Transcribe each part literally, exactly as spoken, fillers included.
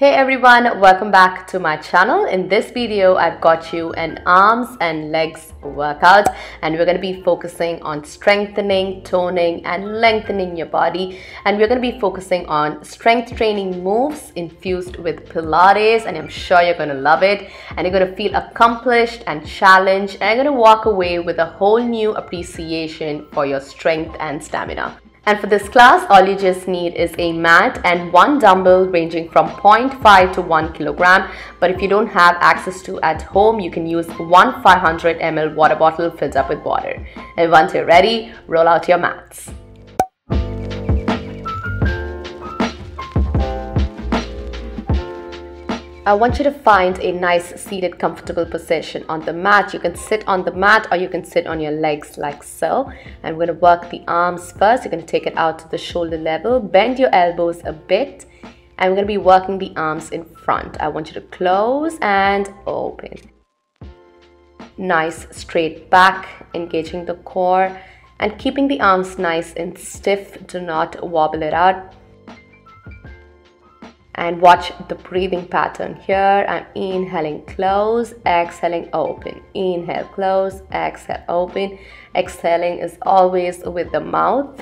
Hey everyone, welcome back to my channel. In this video, I've got you an arms and legs workout, and we're going to be focusing on strengthening, toning, and lengthening your body. And we're going to be focusing on strength training moves infused with Pilates, and I'm sure you're going to love it. And you're going to feel accomplished and challenged, and you're going to walk away with a whole new appreciation for your strength and stamina. And for this class, all you just need is a mat and one dumbbell ranging from zero point five to one kilogram. But if you don't have access to at home, you can use one five hundred milliliter water bottle filled up with water. And once you're ready, roll out your mats. I want you to find a nice seated comfortable position on the mat. You can sit on the mat or you can sit on your legs like so. And we're going to work the arms first. You're going to take it out to the shoulder level. Bend your elbows a bit. And we're going to be working the arms in front. I want you to close and open. Nice straight back, engaging the core. And keeping the arms nice and stiff. Do not wobble it out. And watch the breathing pattern here. I'm inhaling, close, exhaling, open. Inhale, close, exhale, open. Exhaling is always with the mouth.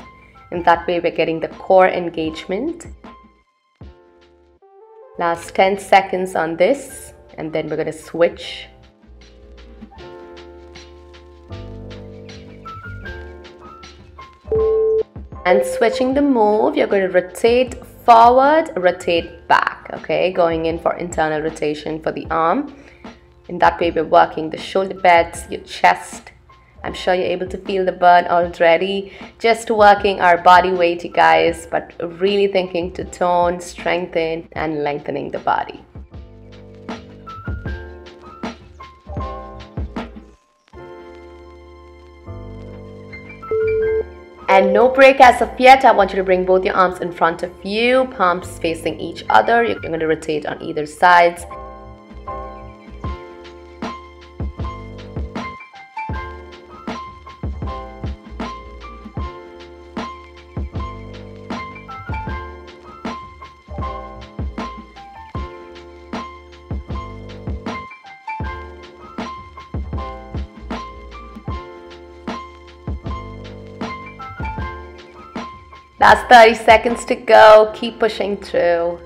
And that way we're getting the core engagement. Last ten seconds on this. And then we're going to switch. And switching the move, you're going to rotate forward, rotate back, okay? Going in for internal rotation for the arm. In that way, we're working the shoulder beds, your chest. I'm sure you're able to feel the burn already. Just working our body weight, you guys, but really thinking to tone, strengthen, and lengthening the body. And no break as of yet. I want you to bring both your arms in front of you, palms facing each other. You're going to rotate on either sides. Last thirty seconds to go. Keep pushing through.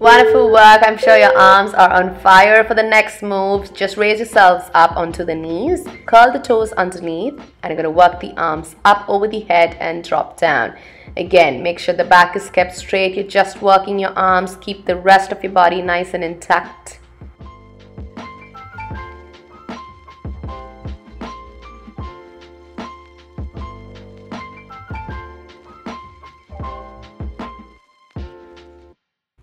Wonderful work. I'm sure your arms are on fire. For the next move, just raise yourselves up onto the knees, curl the toes underneath, and you're going to work the arms up over the head and drop down. Again, make sure the back is kept straight. You're just working your arms. Keep the rest of your body nice and intact.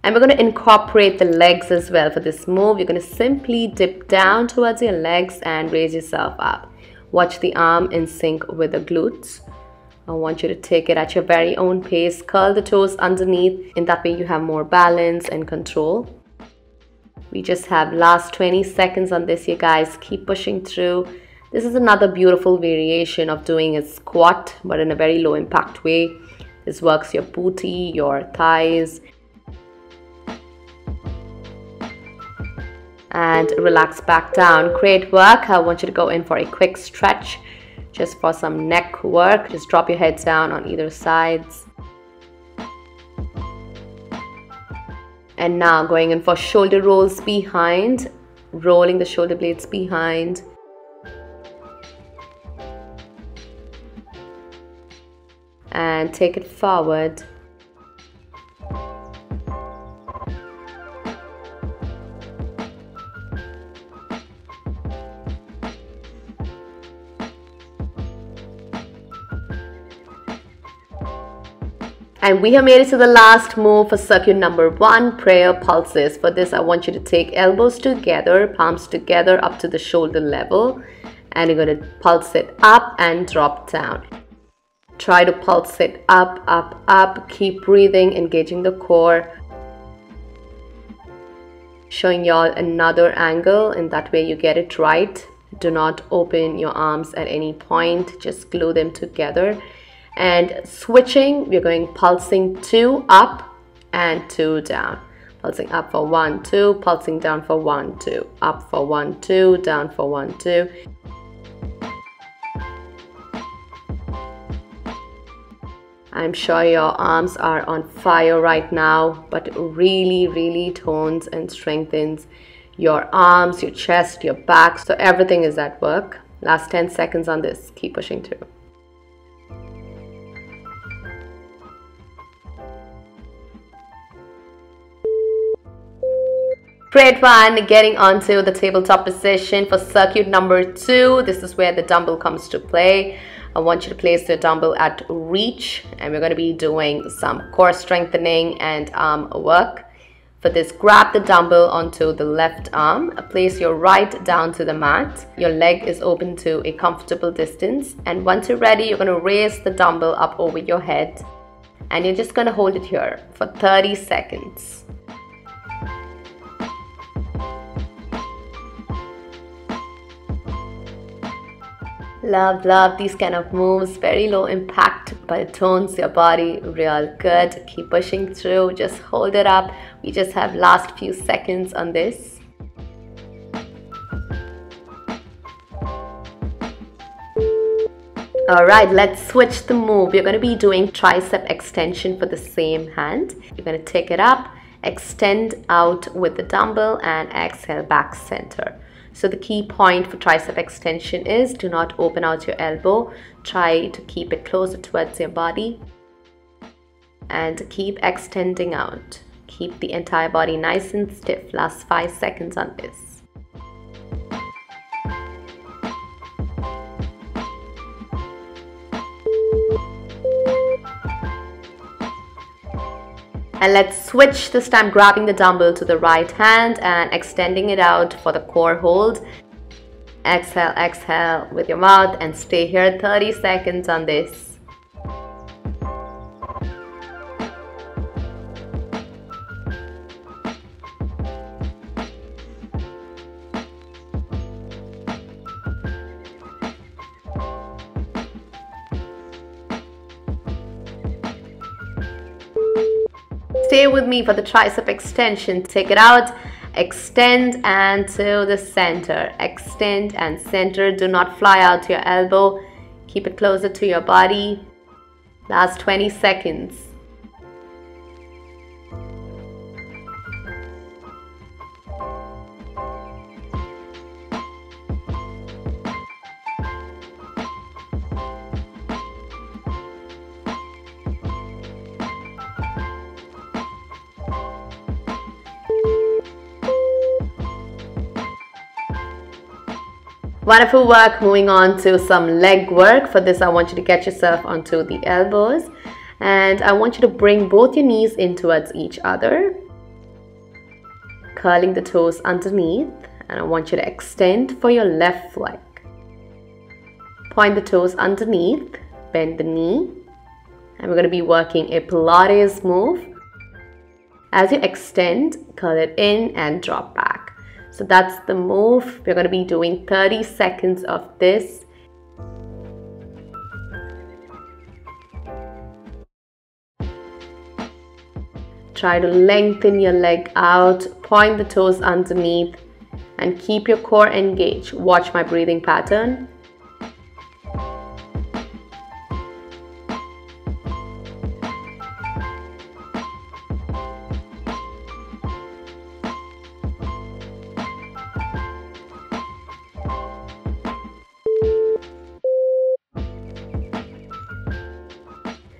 And we're going to incorporate the legs as well for this move. You're going to simply dip down towards your legs and raise yourself up. Watch the arm in sync with the glutes. I want you to take it at your very own pace. Curl the toes underneath. In that way you have more balance and control. We just have last twenty seconds on this, you guys. Keep pushing through. This is another beautiful variation of doing a squat, but in a very low impact way. This works your booty, your thighs. And relax back down. Great work. I want you to go in for a quick stretch just for some neck work. Just drop your head down on either sides. And now going in for shoulder rolls behind, rolling the shoulder blades behind. And take it forward. And we have made it to the last move for circuit number one, prayer pulses. For this, I want you to take elbows together, palms together up to the shoulder level. and you're going to pulse it up and drop down. Try to pulse it up, up, up. Keep breathing, engaging the core. Showing y'all another angle, and that way you get it right. Do not open your arms at any point. Just glue them together. And switching, we're going pulsing two up and two down. Pulsing up for one, two, pulsing down for one, two, up for one, two, down for one, two. I'm sure your arms are on fire right now, but really, really tones and strengthens your arms, your chest, your back. So everything is at work. Last ten seconds on this. Keep pushing through. Great one, getting onto the tabletop position for circuit number two. This is where the dumbbell comes to play. I want you to place your dumbbell at reach, and we're going to be doing some core strengthening and arm work. For this, grab the dumbbell onto the left arm, place your right down to the mat. Your leg is open to a comfortable distance, and once you're ready, you're going to raise the dumbbell up over your head, and you're just going to hold it here for thirty seconds. Love, love these kind of moves. Very low impact, but it tones your body real good. Keep pushing through. Just hold it up. We just have last few seconds on this. All right, let's switch the move. You're going to be doing tricep extension for the same hand. You're going to take it up, extend out with the dumbbell, and exhale back center. So the key point for tricep extension is do not open out your elbow. Try to keep it closer towards your body and keep extending out. Keep the entire body nice and stiff. Last five seconds on this. And let's switch, this time grabbing the dumbbell to the right hand and extending it out for the core hold. Exhale, exhale with your mouth and stay here thirty seconds on this. Stay with me for the tricep extension. Take it out, extend and to the center. Extend and center. Do not fly out to your elbow. Keep it closer to your body. Last twenty seconds. Wonderful work. Moving on to some leg work. For this, I want you to get yourself onto the elbows, and I want you to bring both your knees in towards each other, curling the toes underneath, and I want you to extend for your left leg. Point the toes underneath, bend the knee, and we're going to be working a Pilates move. As you extend, curl it in and drop back. So that's the move. We're going to be doing thirty seconds of this. Try to lengthen your leg out, point the toes underneath, and keep your core engaged. Watch my breathing pattern.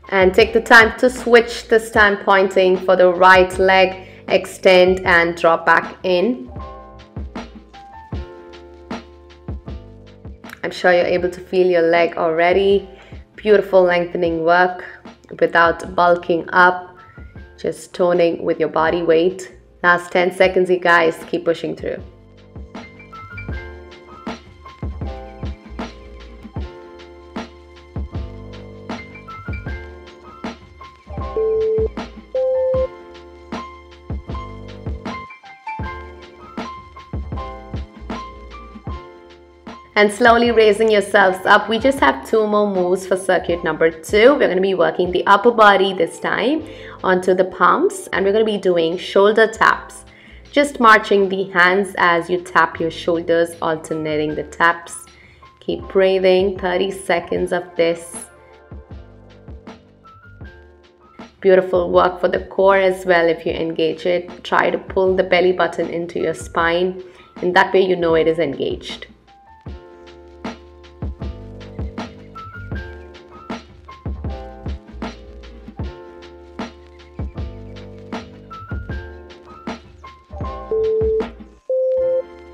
And take the time to switch, this time pointing for the right leg, extend and drop back in. I'm sure you're able to feel your leg already. Beautiful lengthening work without bulking up, just toning with your body weight. Last ten seconds, you guys, keep pushing through. and slowly raising yourselves up. We just have two more moves for circuit number two. We're going to be working the upper body this time onto the palms, and we're going to be doing shoulder taps. Just marching the hands as you tap your shoulders, alternating the taps. Keep breathing, thirty seconds of this. Beautiful work for the core as well. If you engage it, try to pull the belly button into your spine, and that way you know it is engaged.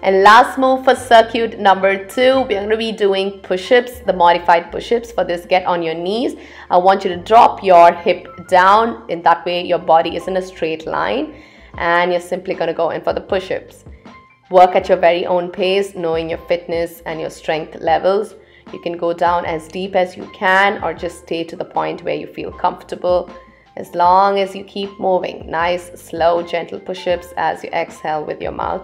And last move for circuit number two, we're going to be doing push-ups, the modified push-ups. For this, get on your knees. I want you to drop your hip down. In that way, your body is in a straight line, and you're simply going to go in for the push-ups. Work at your very own pace, knowing your fitness and your strength levels. You can go down as deep as you can, or just stay to the point where you feel comfortable, as long as you keep moving. Nice, slow, gentle push-ups as you exhale with your mouth.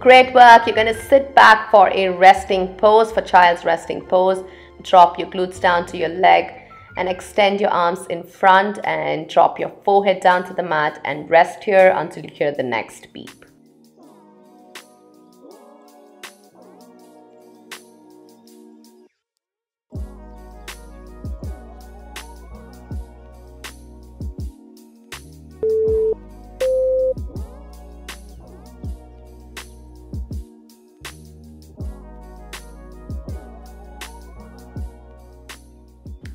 Great work. You're going to sit back for a resting pose, for child's resting pose. Drop your glutes down to your leg and extend your arms in front, and drop your forehead down to the mat and rest here until you hear the next beep.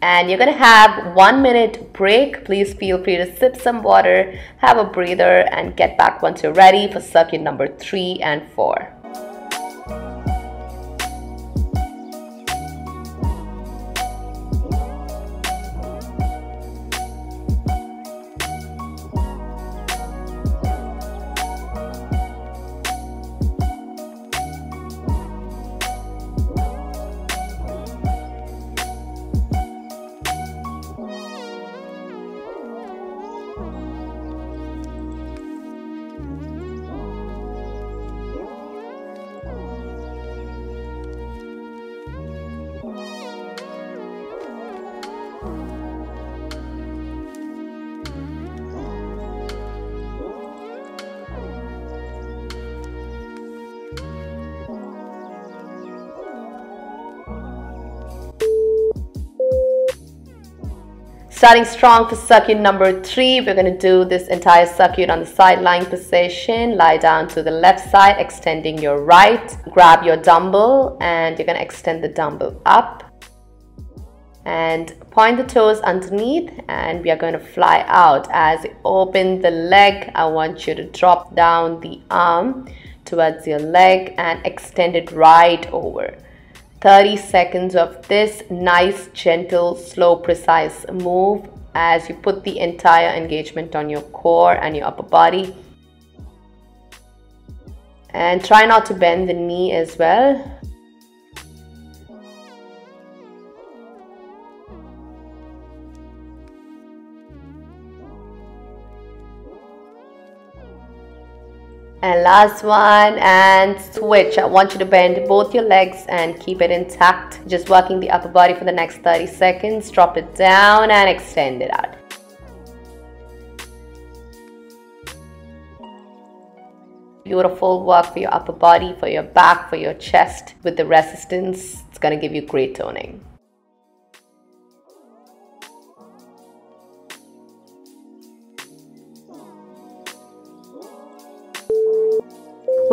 And you're going to have one minute break. Please feel free to sip some water, have a breather, and get back once you're ready for circuit number three and four. Starting strong for circuit number three, we're going to do this entire circuit on the side lying position. Lie down to the left side, extending your right. Grab your dumbbell, and you're going to extend the dumbbell up. And point the toes underneath, and we are going to fly out. As you open the leg, I want you to drop down the arm towards your leg and extend it right over. thirty seconds of this nice, gentle, slow, precise move as you put the entire engagement on your core and your upper body. And try not to bend the knee as well. And last one, and switch. I want you to bend both your legs and keep it intact. Just working the upper body for the next thirty seconds. Drop it down and extend it out. Beautiful work for your upper body, for your back, for your chest. With the resistance, it's going to give you great toning.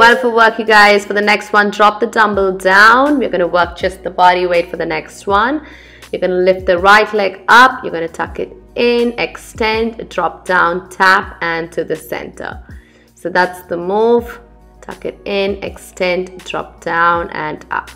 Wonderful work, you guys. For the next one, drop the dumbbell down. We're going to work just the body weight for the next one. You're going to lift the right leg up. You're going to tuck it in, extend, drop down, tap, and to the center. So that's the move. Tuck it in, extend, drop down, and up.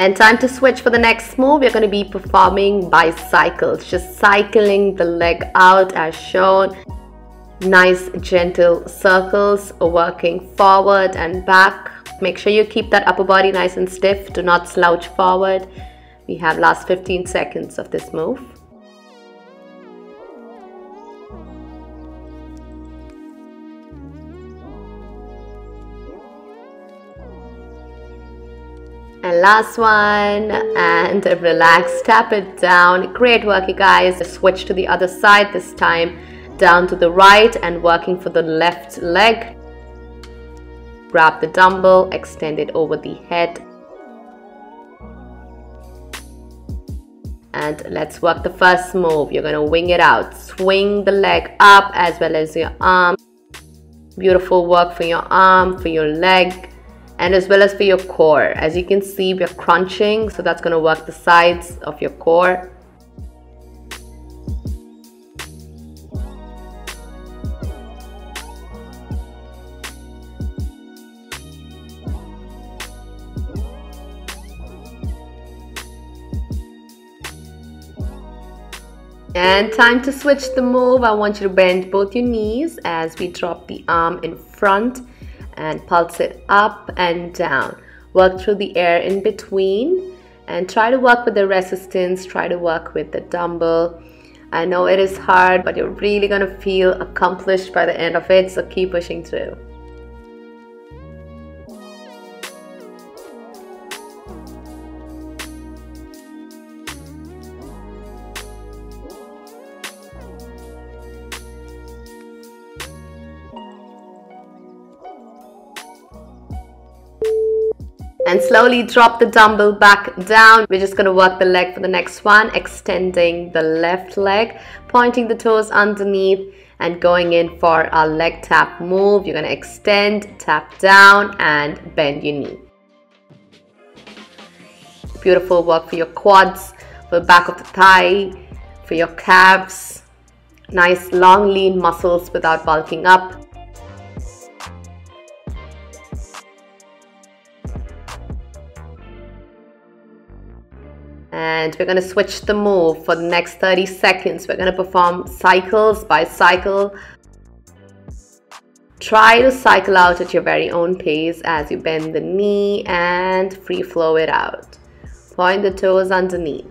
And time to switch for the next move. We're going to be performing bicycles, just cycling the leg out as shown. Nice gentle circles, working forward and back. Make sure you keep that upper body nice and stiff. Do not slouch forward. We have last fifteen seconds of this move. And last one, and relax, tap it down. Great work, you guys. Switch to the other side this time, down to the right and working for the left leg. Grab the dumbbell, extend it over the head. And let's work the first move. You're gonna wing it out. Swing the leg up as well as your arm. Beautiful work for your arm, for your leg, and as well as for your core. As you can see, we're crunching, so that's going to work the sides of your core. And time to switch the move. I want you to bend both your knees as we drop the arm in front and pulse it up and down. Work through the air in between and try to work with the resistance, try to work with the dumbbell. I know it is hard, but you're really gonna feel accomplished by the end of it, so keep pushing through. And slowly drop the dumbbell back down. We're just going to work the leg for the next one, extending the left leg, pointing the toes underneath and going in for our leg tap move. You're going to extend, tap down and bend your knee. Beautiful work for your quads, for the back of the thigh, for your calves. Nice long lean muscles without bulking up. And we're going to switch the move for the next thirty seconds. We're going to perform cycles, bicycle. Try to cycle out at your very own pace as you bend the knee and free flow it out. Point the toes underneath.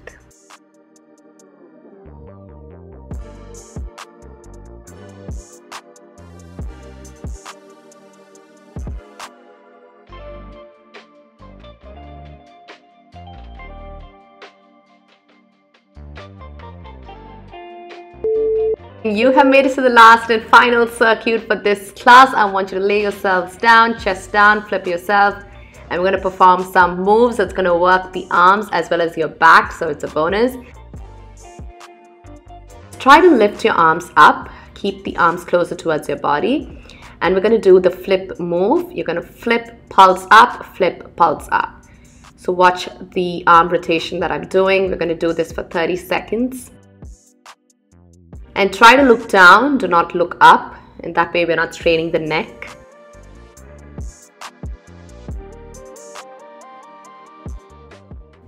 You have made it to the last and final circuit for this class. I want you to lay yourselves down, chest down, flip yourself, and we're going to perform some moves that's going to work the arms as well as your back, so it's a bonus. Try to lift your arms up, keep the arms closer towards your body, and we're going to do the flip move. You're going to flip, pulse up, flip, pulse up. So watch the arm rotation that I'm doing. We're going to do this for thirty seconds. And try to look down, do not look up, and that way we're not straining the neck.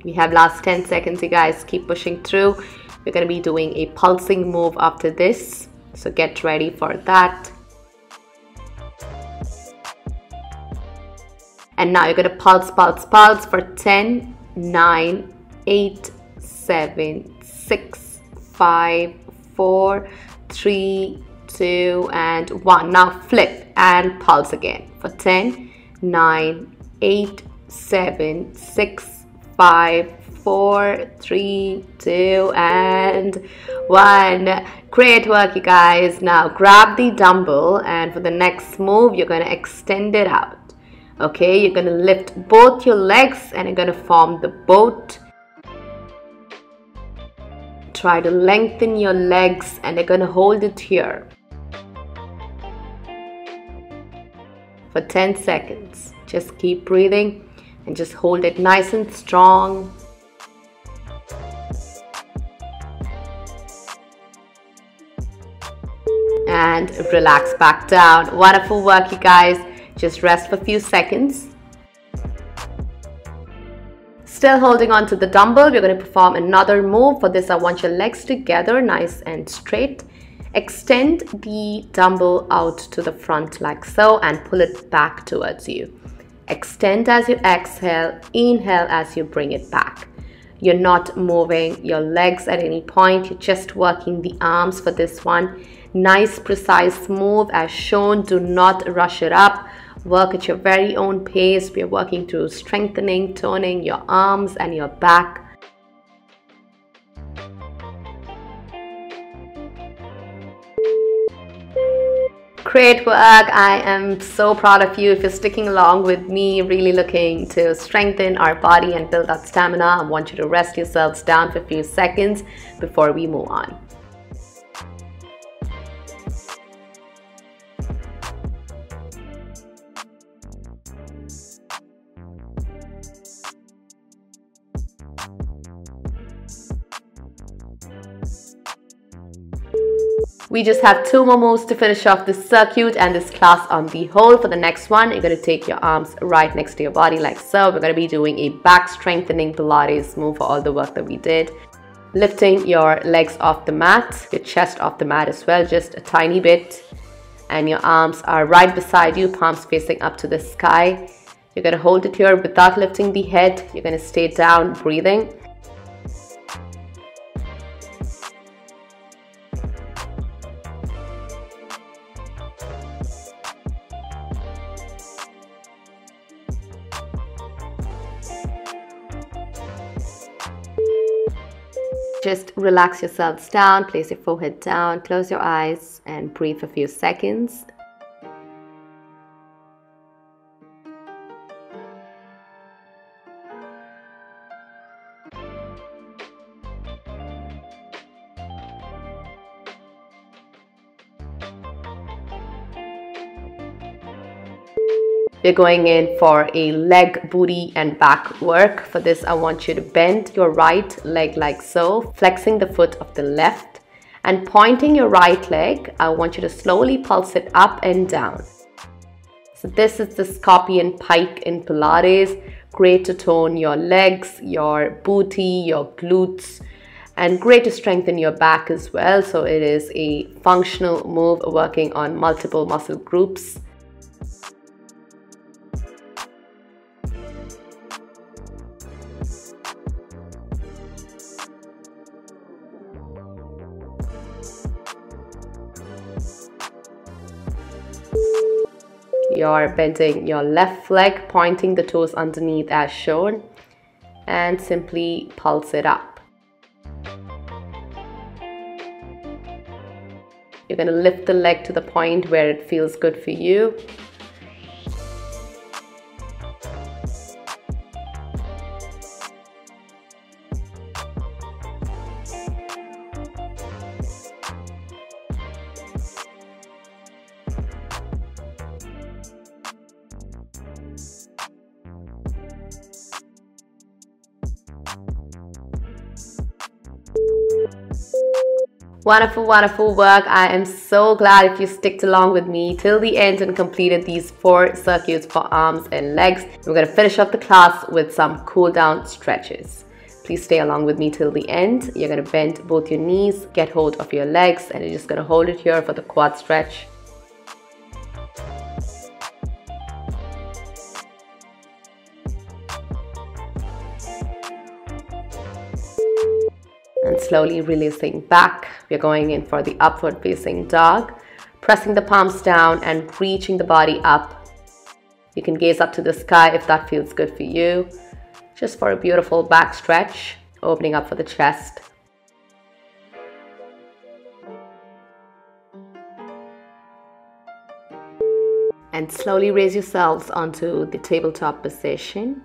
We have last ten seconds, you guys. Keep pushing through. We're going to be doing a pulsing move after this, so get ready for that. And now you're going to pulse, pulse, pulse for ten, nine, eight, seven, six, five, four, three, two, and one. Now flip and pulse again for ten, nine, eight, seven, six, five, four, three, two, and one. Great work, you guys. Now grab the dumbbell, and for the next move, you're going to extend it out. Okay, you're going to lift both your legs and you're going to form the boat. Try to lengthen your legs and you're going to hold it here for ten seconds. Just keep breathing and just hold it nice and strong. And relax back down. Wonderful work, you guys. Just rest for a few seconds. Still holding on to the dumbbell, we're going to perform another move. For this, I want your legs together, nice and straight. Extend the dumbbell out to the front like so and pull it back towards you. Extend as you exhale, inhale as you bring it back. You're not moving your legs at any point, you're just working the arms for this one. Nice, precise move as shown. Do not rush it up. Work at your very own pace. We are working through strengthening, toning your arms and your back. Great work. I am so proud of you if you're sticking along with me, really looking to strengthen our body and build that stamina. I want you to rest yourselves down for a few seconds before we move on. We just have two more moves to finish off this circuit and this class on the whole. For the next one, you're going to take your arms right next to your body like so. We're going to be doing a back strengthening Pilates move for all the work that we did. Lifting your legs off the mat, your chest off the mat as well, just a tiny bit. And your arms are right beside you, palms facing up to the sky. You're going to hold it here without lifting the head. You're going to stay down, breathing. Just relax yourselves down, place your forehead down, close your eyes and breathe for a few seconds. We're going in for a leg, booty and back work. For this, I want you to bend your right leg like so, flexing the foot of the left and pointing your right leg. I want you to slowly pulse it up and down. So this is the scorpion pike in Pilates. Great to tone your legs, your booty, your glutes, and great to strengthen your back as well. So it is a functional move working on multiple muscle groups. You're bending your left leg, pointing the toes underneath as shown, and simply pulse it up. You're going to lift the leg to the point where it feels good for you. Wonderful, wonderful work. I am so glad if you sticked along with me till the end and completed these four circuits for arms and legs. We're going to finish off the class with some cool down stretches. Please stay along with me till the end. You're going to bend both your knees, get hold of your legs, and you're just going to hold it here for the quad stretch. And slowly releasing back. We're going in for the upward facing dog, pressing the palms down and reaching the body up. You can gaze up to the sky if that feels good for you. Just for a beautiful back stretch, opening up for the chest. And slowly raise yourselves onto the tabletop position.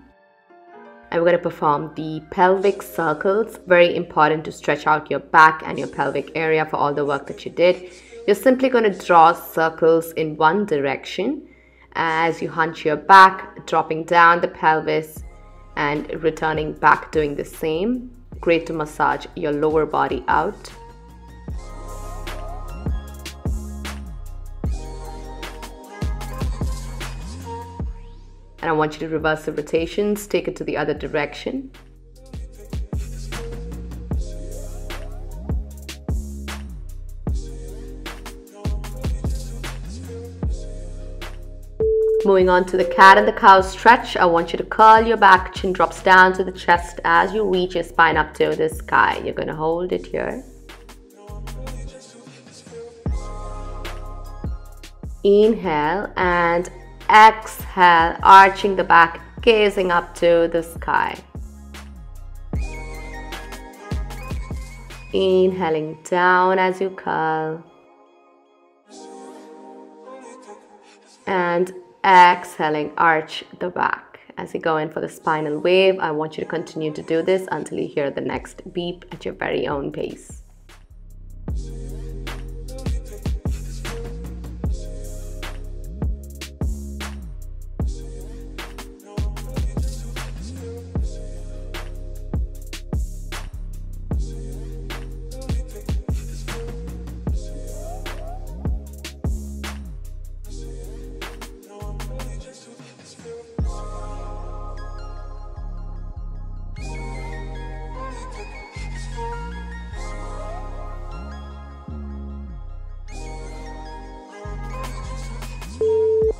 And we're going to perform the pelvic circles. Very important to stretch out your back and your pelvic area for all the work that you did. You're simply going to draw circles in one direction as you hunch your back, dropping down the pelvis and returning back, doing the same. Great to massage your lower body out. And I want you to reverse the rotations, take it to the other direction. Moving on to the cat and the cow stretch, I want you to curl your back, chin drops down to the chest as you reach your spine up to the sky. You're going to hold it here. Inhale and exhale, arching the back, gazing up to the sky. Inhaling down as you curl. And exhaling, arch the back. As you go in for the spinal wave, I want you to continue to do this until you hear the next beep at your very own pace.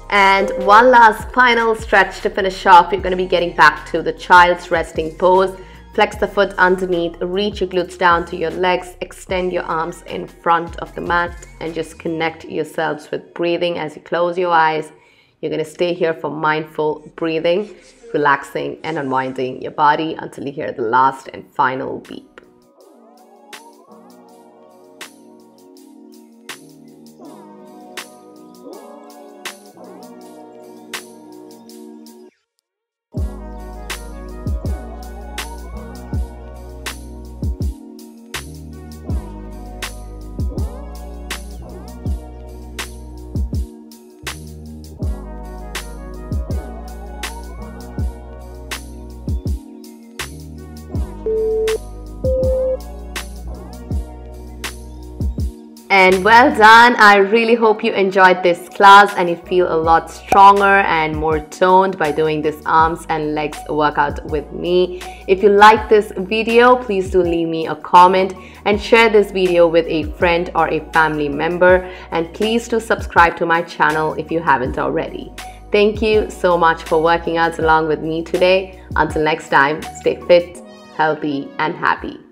And one last final stretch to finish off. You're going to be getting back to the child's resting pose. Flex the foot underneath, reach your glutes down to your legs, extend your arms in front of the mat, and just connect yourselves with breathing as you close your eyes. You're going to stay here for mindful breathing, relaxing and unwinding your body until you hear the last and final beat. And well done. I really hope you enjoyed this class and you feel a lot stronger and more toned by doing this arms and legs workout with me. If you like this video, please do leave me a comment and share this video with a friend or a family member, and please do subscribe to my channel if you haven't already. Thank you so much for working out along with me today. Until next time, stay fit, healthy and happy.